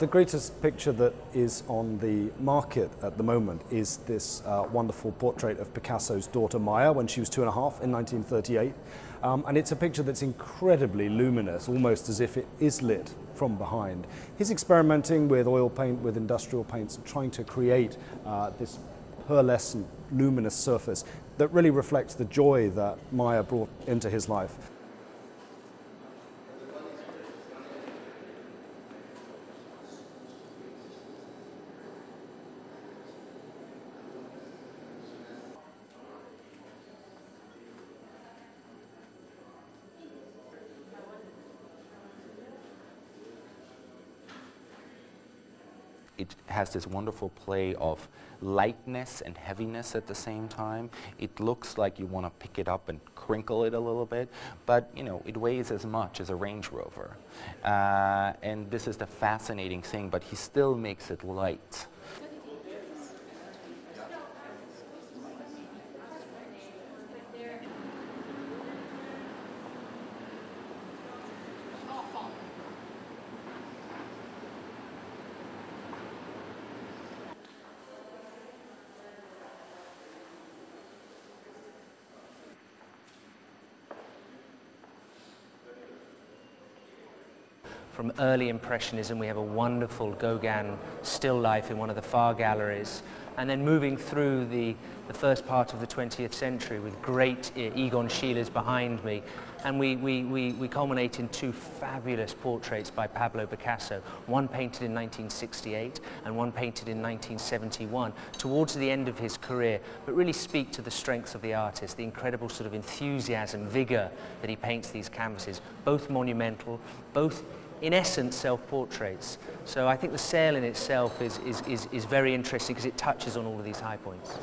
The greatest picture that is on the market at the moment is this wonderful portrait of Picasso's daughter Maya when she was 2 and a half in 1938. And it's a picture that's incredibly luminous, almost as if it is lit from behind. He's experimenting with oil paint, with industrial paints, trying to create this pearlescent, luminous surface that really reflects the joy that Maya brought into his life. It has this wonderful play of lightness and heaviness at the same time. It looks like you want to pick it up and crinkle it a little bit, but you know, it weighs as much as a Range Rover. And this is the fascinating thing, but he still makes it light. From early Impressionism, we have a wonderful Gauguin still life in one of the far galleries. And then moving through the first part of the 20th century with great Egon Schiele's behind me. And we culminate in two fabulous portraits by Pablo Picasso, one painted in 1968 and one painted in 1971, towards the end of his career, but really speak to the strengths of the artist, the incredible sort of enthusiasm, vigour that he paints these canvases, both monumental, both in essence self-portraits. So I think the sale in itself is very interesting because it touches on all of these high points.